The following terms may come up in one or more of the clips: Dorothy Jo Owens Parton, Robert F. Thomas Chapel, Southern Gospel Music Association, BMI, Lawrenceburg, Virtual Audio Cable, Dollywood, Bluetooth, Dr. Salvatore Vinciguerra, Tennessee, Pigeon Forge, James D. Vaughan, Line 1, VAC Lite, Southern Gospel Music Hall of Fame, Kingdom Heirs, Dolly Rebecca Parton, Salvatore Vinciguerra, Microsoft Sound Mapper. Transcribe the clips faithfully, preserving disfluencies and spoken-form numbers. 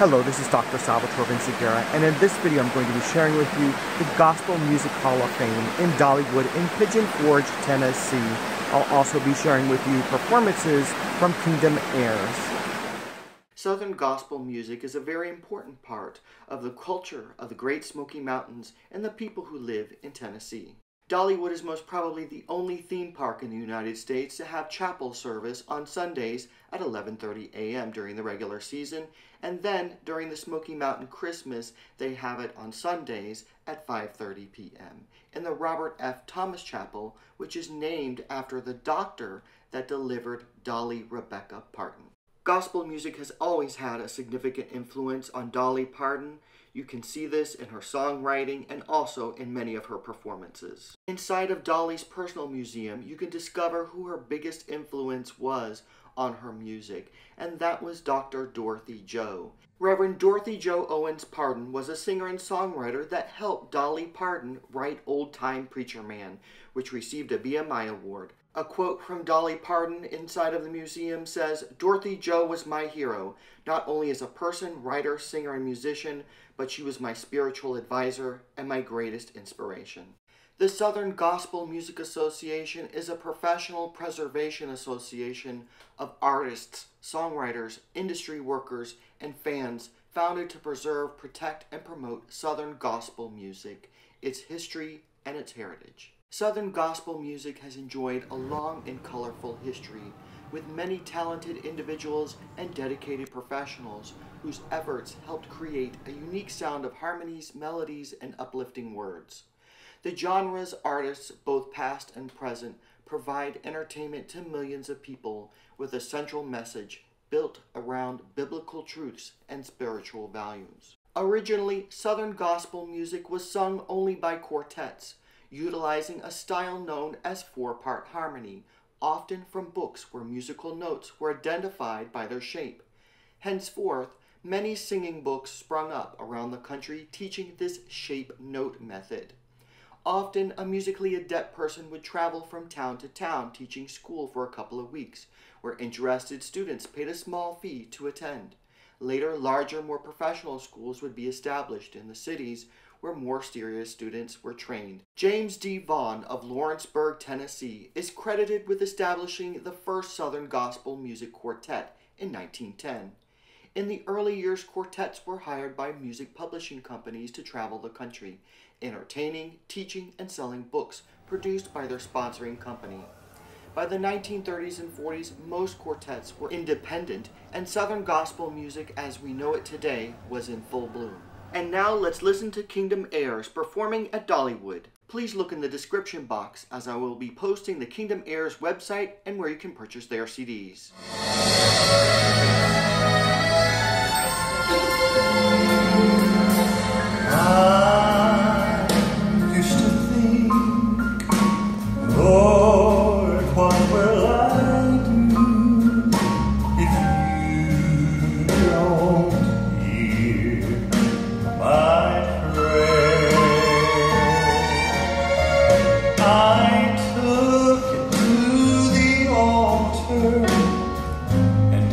Hello, this is Doctor Salvatore Vinciguerra, and in this video I'm going to be sharing with you the Gospel Music Hall of Fame in Dollywood in Pigeon Forge, Tennessee. I'll also be sharing with you performances from Kingdom Heirs. Southern gospel music is a very important part of the culture of the Great Smoky Mountains and the people who live in Tennessee. Dollywood is most probably the only theme park in the United States to have chapel service on Sundays at eleven thirty a m during the regular season, and then during the Smoky Mountain Christmas they have it on Sundays at five thirty p m in the Robert F. Thomas Chapel, which is named after the doctor that delivered Dolly Rebecca Parton. Gospel music has always had a significant influence on Dolly Parton. You can see this in her songwriting and also in many of her performances. Inside of Dolly's personal museum, you can discover who her biggest influence was on her music, and that was Doctor Dorothy Jo. Reverend Dorothy Jo Owens Parton was a singer and songwriter that helped Dolly Parton write Old Time Preacher Man, which received a B M I award. A quote from Dolly Parton inside of the museum says, "Dorothy Jo was my hero, not only as a person, writer, singer, and musician, but she was my spiritual advisor and my greatest inspiration." The Southern Gospel Music Association is a professional preservation association of artists, songwriters, industry workers, and fans founded to preserve, protect, and promote Southern gospel music, its history, and its heritage. Southern gospel music has enjoyed a long and colorful history, with many talented individuals and dedicated professionals whose efforts helped create a unique sound of harmonies, melodies, and uplifting words. The genre's artists, both past and present, provide entertainment to millions of people with a central message built around biblical truths and spiritual values. Originally, Southern gospel music was sung only by quartets, utilizing a style known as four-part harmony, often from books where musical notes were identified by their shape. Henceforth, many singing books sprung up around the country teaching this shape-note method. Often, a musically adept person would travel from town to town teaching school for a couple of weeks, where interested students paid a small fee to attend. Later, larger, more professional schools would be established in the cities where more serious students were trained. James D. Vaughan of Lawrenceburg, Tennessee, is credited with establishing the first Southern Gospel Music Quartet in nineteen ten. In the early years, quartets were hired by music publishing companies to travel the country, entertaining, teaching, and selling books produced by their sponsoring company. By the nineteen thirties and forties, most quartets were independent, and Southern gospel music as we know it today was in full bloom. And now let's listen to Kingdom Heirs performing at Dollywood. Please look in the description box, as I will be posting the Kingdom Heirs website and where you can purchase their C Ds. I used to think, Lord, what will I do if you don't hear my prayer? I took it to the altar and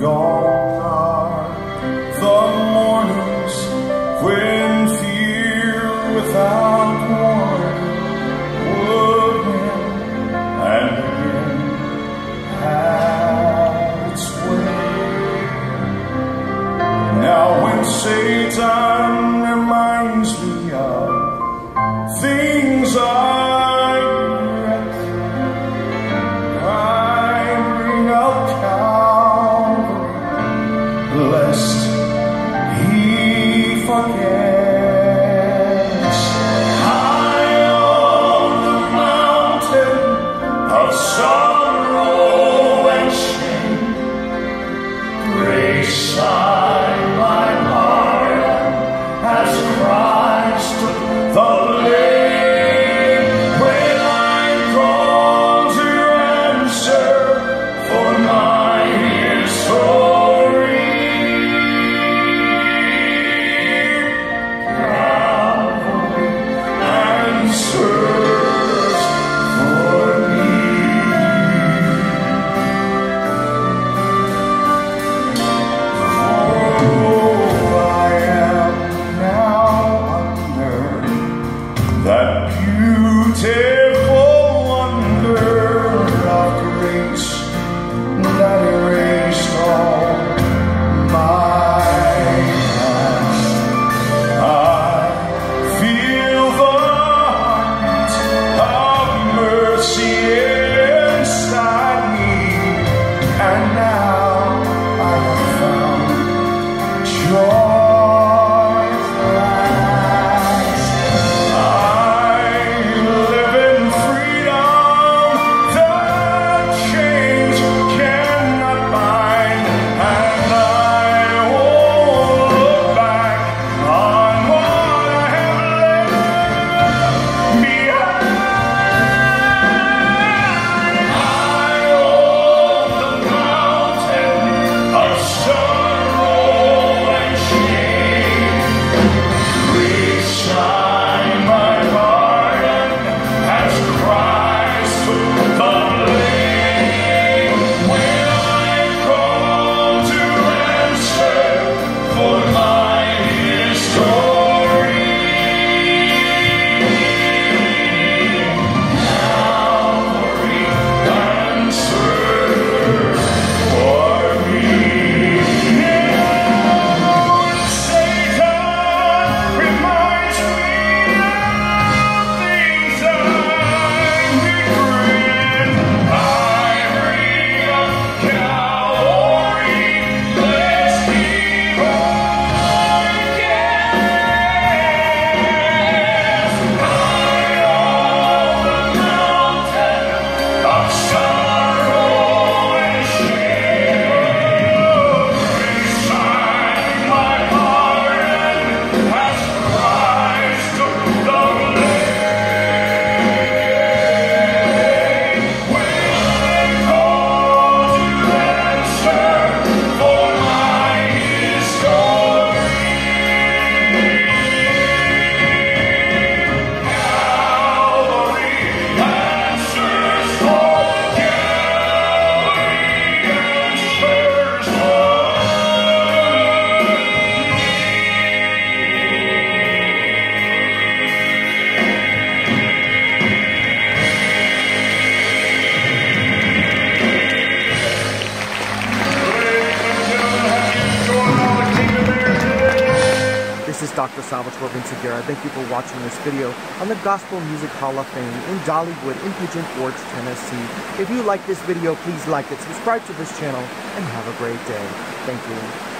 Gone are the mornings when fear without Satan reminds me of things I regret. I bring up Calvary, lest he forget. Salvatore Vinciguerra. Thank you for watching this video on the Gospel Music Hall of Fame in Dollywood in Pigeon Forge, Tennessee. If you like this video, please like it, subscribe to this channel, and have a great day. Thank you.